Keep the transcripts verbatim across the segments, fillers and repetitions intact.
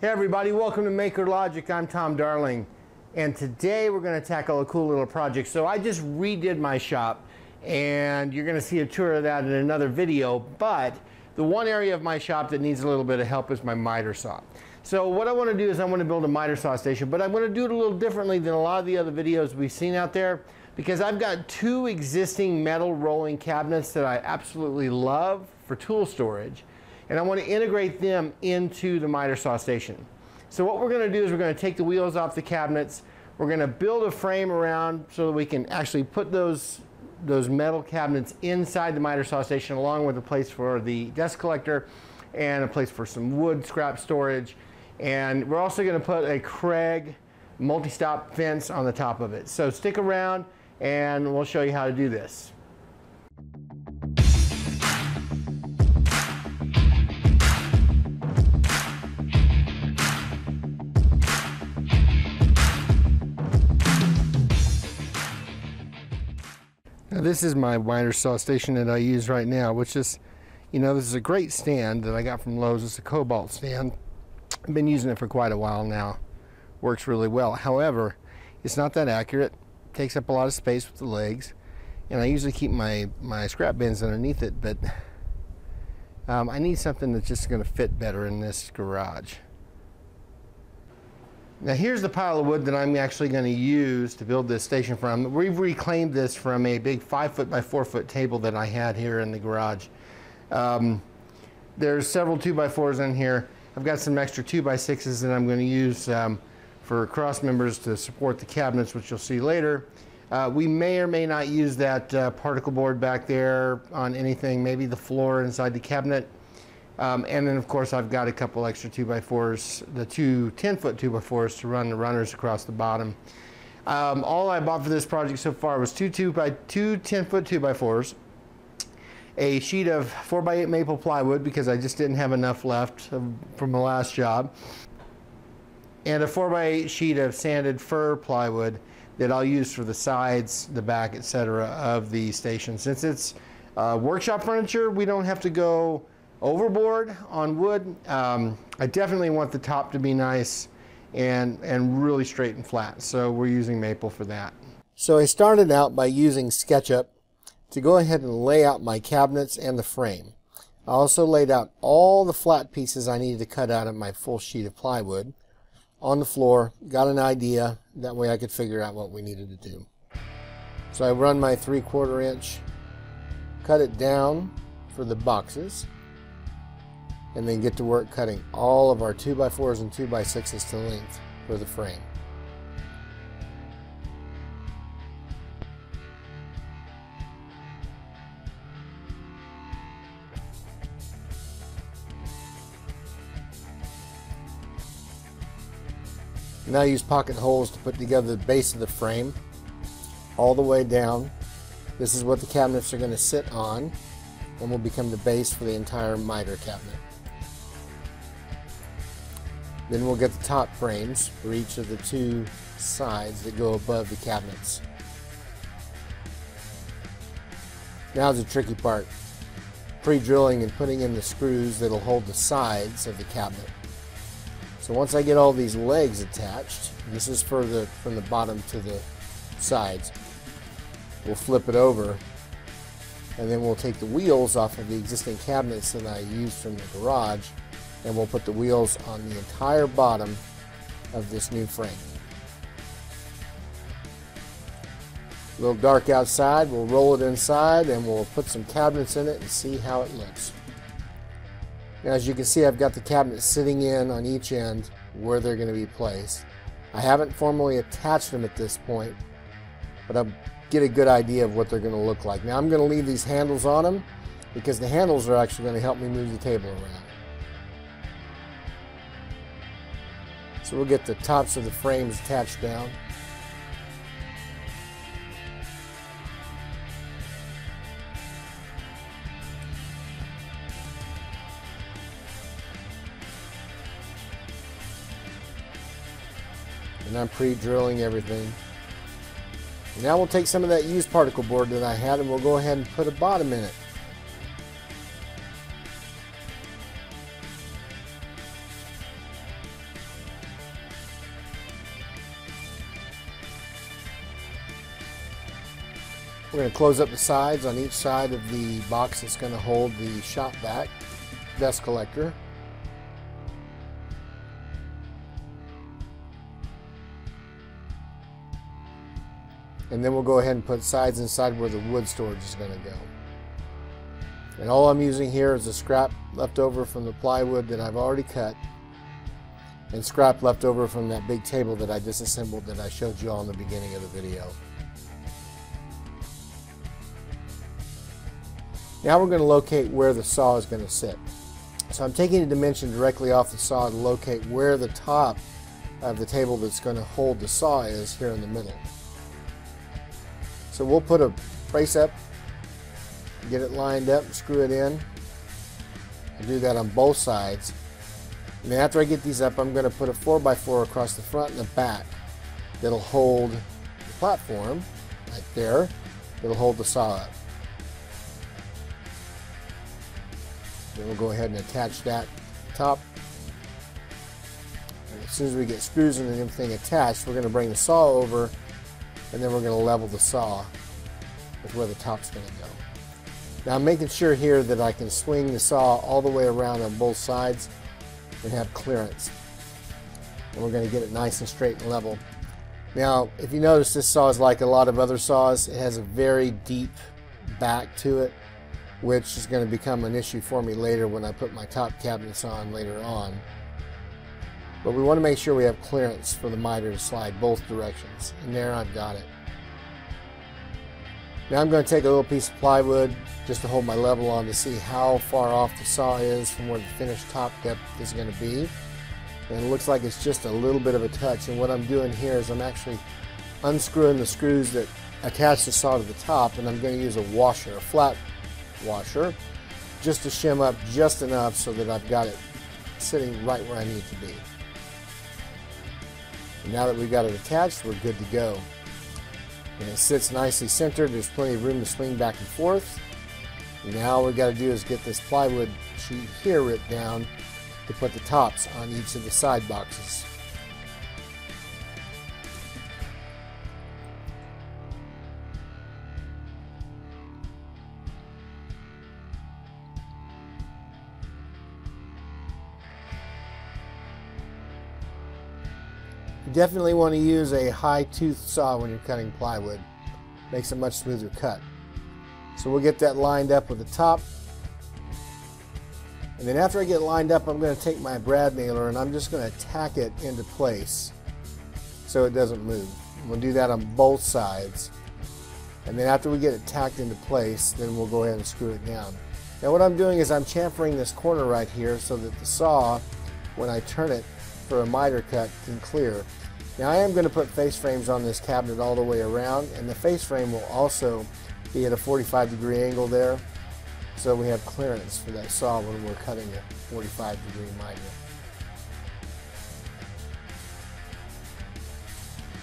Hey everybody, welcome to Maker Logic. I'm Tom Darling, and today we're going to tackle a cool little project. So I just redid my shop, and you're going to see a tour of that in another video, but the one area of my shop that needs a little bit of help is my miter saw. So what I want to do is I want to build a miter saw station, but I'm going to do it a little differently than a lot of the other videos we've seen out there, because I've got two existing metal rolling cabinets that I absolutely love for tool storage, and I want to integrate them into the miter saw station. So what we're going to do is we're going to take the wheels off the cabinets, we're going to build a frame around so that we can actually put those, those metal cabinets inside the miter saw station, along with a place for the dust collector and a place for some wood scrap storage. And we're also going to put a Craig multi-stop fence on the top of it. So stick around and we'll show you how to do this. This is my miter saw station that I use right now, which is, you know, this is a great stand that I got from Lowe's. It's a cobalt stand. I've been using it for quite a while now. Works really well. However, it's not that accurate. It takes up a lot of space with the legs, and I usually keep my, my scrap bins underneath it, but um, I need something that's just going to fit better in this garage. Now here's the pile of wood that I'm actually going to use to build this station from. We've reclaimed this from a big five foot by four foot table that I had here in the garage. Um, there's several two by fours in here. I've got some extra two by sixes that I'm going to use um, for cross members to support the cabinets, which you'll see later. Uh, we may or may not use that uh, particle board back there on anything, maybe the floor inside the cabinet. Um, and then of course I've got a couple extra two by fours, the two ten foot two by fours to run the runners across the bottom. Um, all I bought for this project so far was two, two, by, two ten foot two by fours, a sheet of four by eight maple plywood because I just didn't have enough left from the last job, and a four by eight sheet of sanded fir plywood that I'll use for the sides, the back, et cetera of the station. Since it's uh, workshop furniture, we don't have to go overboard on wood. um, I definitely want the top to be nice and and really straight and flat, so we're using maple for that. So I started out by using SketchUp to go ahead and lay out my cabinets and the frame. I also laid out all the flat pieces I needed to cut out of my full sheet of plywood on the floor, got an idea, that way I could figure out what we needed to do. So I run my three quarter inch, cut it down for the boxes, and then get to work cutting all of our two by fours and two by sixes to length for the frame. Now use pocket holes to put together the base of the frame all the way down. This is what the cabinets are going to sit on and will become the base for the entire miter cabinet. Then we'll get the top frames for each of the two sides that go above the cabinets. Now's the tricky part, pre-drilling and putting in the screws that'll hold the sides of the cabinet. So once I get all these legs attached, this is for the, from the bottom to the sides, we'll flip it over, and then we'll take the wheels off of the existing cabinets that I used from the garage, and we'll put the wheels on the entire bottom of this new frame. A little dark outside, we'll roll it inside and we'll put some cabinets in it and see how it looks. Now as you can see, I've got the cabinets sitting in on each end where they're going to be placed. I haven't formally attached them at this point, but I'll get a good idea of what they're going to look like. Now I'm going to leave these handles on them because the handles are actually going to help me move the table around. So we'll get the tops of the frames attached down. And I'm pre-drilling everything. Now we'll take some of that used particle board that I had and we'll go ahead and put a bottom in it. We're going to close up the sides on each side of the box that's going to hold the shop vac, dust collector. And then we'll go ahead and put sides inside where the wood storage is going to go. And all I'm using here is the scrap left over from the plywood that I've already cut, and scrap left over from that big table that I disassembled that I showed you all in the beginning of the video. Now we're going to locate where the saw is going to sit. So I'm taking a dimension directly off the saw to locate where the top of the table that's going to hold the saw is here in the middle. So we'll put a brace up, get it lined up, screw it in. I'll do that on both sides. And then after I get these up, I'm going to put a four by four across the front and the back that'll hold the platform right there, that'll hold the saw up. Then we'll go ahead and attach that top. And as soon as we get screws and everything attached, we're going to bring the saw over, and then we're going to level the saw with where the top's going to go. Now I'm making sure here that I can swing the saw all the way around on both sides and have clearance. And we're going to get it nice and straight and level. Now, if you notice, this saw is like a lot of other saws. It has a very deep back to it, which is going to become an issue for me later when I put my top cabinets on later on. But we want to make sure we have clearance for the miter to slide both directions. And there I've got it. Now I'm going to take a little piece of plywood just to hold my level on to see how far off the saw is from where the finished top depth is going to be. And it looks like it's just a little bit of a touch. And what I'm doing here is I'm actually unscrewing the screws that attach the saw to the top, and I'm going to use a washer, a flat washer, just to shim up just enough so that I've got it sitting right where I need to be. Now that we've got it attached, we're good to go. And it sits nicely centered. There's plenty of room to swing back and forth. And now all we've got to do is get this plywood sheet here ripped down to put the tops on each of the side boxes. Definitely want to use a high tooth saw when you're cutting plywood. Makes a much smoother cut. So we'll get that lined up with the top. And then after I get lined up, I'm going to take my brad nailer and I'm just going to tack it into place so it doesn't move. We'll do that on both sides. And then after we get it tacked into place, then we'll go ahead and screw it down. Now what I'm doing is I'm chamfering this corner right here so that the saw, when I turn it for a miter cut, can clear. Now I am going to put face frames on this cabinet all the way around, and the face frame will also be at a forty-five degree angle there, so we have clearance for that saw when we're cutting a forty-five degree miter.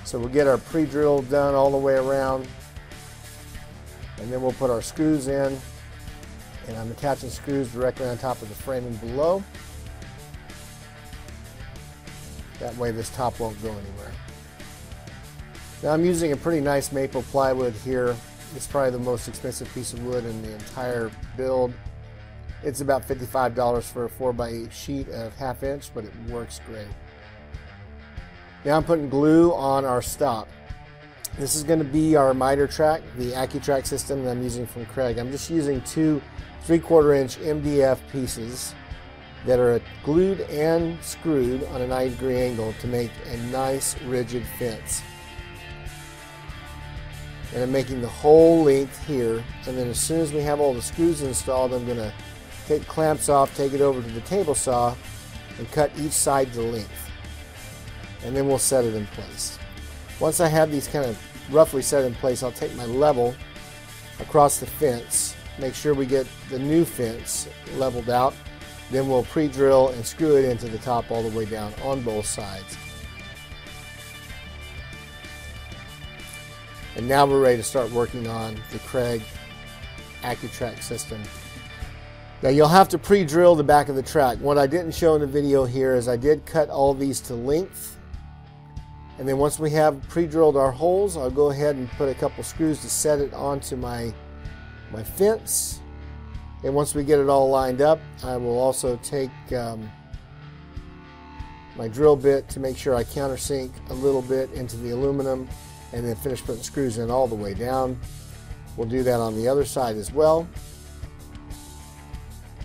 So we'll get our pre-drill done all the way around, and then we'll put our screws in, and I'm attaching screws directly on top of the framing below. That way this top won't go anywhere. Now I'm using a pretty nice maple plywood here. It's probably the most expensive piece of wood in the entire build. It's about fifty-five dollars for a four by eight sheet of half inch, but it works great. Now I'm putting glue on our stop. This is going to be our miter track, the AccuTrack system that I'm using from Craig. I'm just using two three quarter inch M D F pieces that are glued and screwed on a ninety degree angle to make a nice rigid fence. And I'm making the whole length here, and then as soon as we have all the screws installed, I'm going to take clamps off, take it over to the table saw, and cut each side to length. And then we'll set it in place. Once I have these kind of roughly set in place, I'll take my level across the fence, make sure we get the new fence leveled out. Then we'll pre-drill and screw it into the top all the way down on both sides. And now we're ready to start working on the Craig AccuTrack system. Now you'll have to pre-drill the back of the track. What I didn't show in the video here is I did cut all these to length, And then once we have pre-drilled our holes, I'll go ahead and put a couple screws to set it onto my, my fence. And once we get it all lined up, I will also take um, my drill bit to make sure I countersink a little bit into the aluminum, and then finish putting screws in all the way down. We'll do that on the other side as well.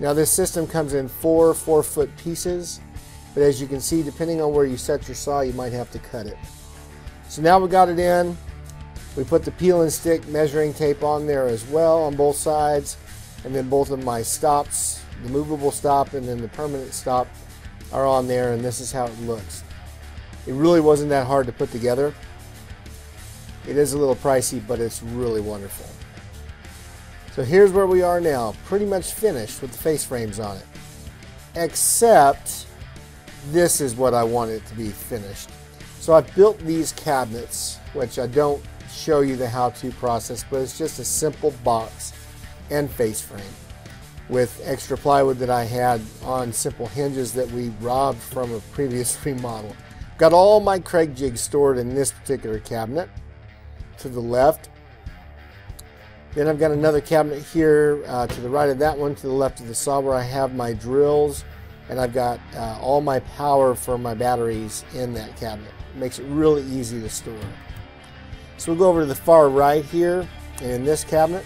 Now this system comes in four four foot pieces, but as you can see, depending on where you set your saw, you might have to cut it. So now we got it in. We put the peel and stick measuring tape on there as well on both sides, and then both of my stops, the movable stop and then the permanent stop, are on there, and this is how it looks. It really wasn't that hard to put together. It is a little pricey, but it's really wonderful. So here's where we are now, pretty much finished with the face frames on it. Except this is what I want it to be finished. So I've built these cabinets, which I don't show you the how-to process, but it's just a simple box and face frame with extra plywood that I had on simple hinges that we robbed from a previous remodel. Got all my Craig jigs stored in this particular cabinet to the left. Then I've got another cabinet here uh, to the right of that one, to the left of the saw, where I have my drills, and I've got uh, all my power for my batteries in that cabinet. It makes it really easy to store. So we'll go over to the far right here, and in this cabinet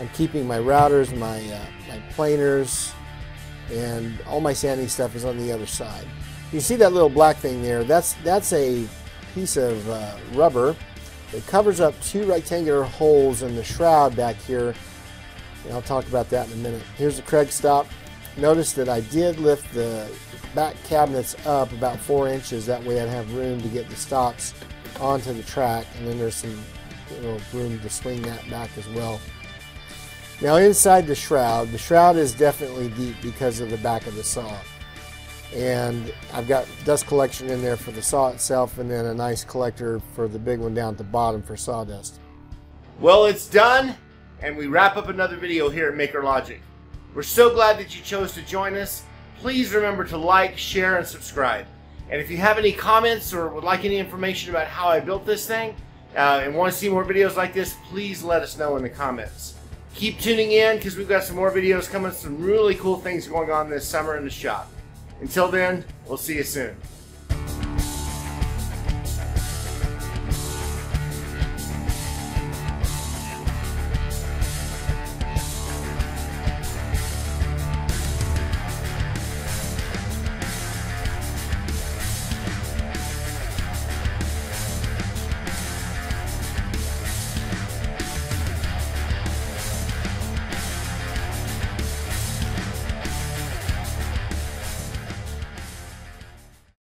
I'm keeping my routers, my, uh, my planers, and all my sanding stuff is on the other side. You see that little black thing there? That's, that's a piece of uh, rubber that covers up two rectangular holes in the shroud back here, and I'll talk about that in a minute. Here's the Craig stop. Notice that I did lift the back cabinets up about four inches. That way I'd have room to get the stops onto the track, and then there's some you know, room to swing that back as well. Now inside the shroud, the shroud is definitely deep because of the back of the saw. And I've got dust collection in there for the saw itself, and then a nice collector for the big one down at the bottom for sawdust. Well, it's done, and we wrap up another video here at Maker Logic. We're so glad that you chose to join us. Please remember to like, share, and subscribe. And if you have any comments or would like any information about how I built this thing uh, and want to see more videos like this, please let us know in the comments. Keep tuning in, because we've got some more videos coming, some really cool things going on this summer in the shop. Until then, we'll see you soon.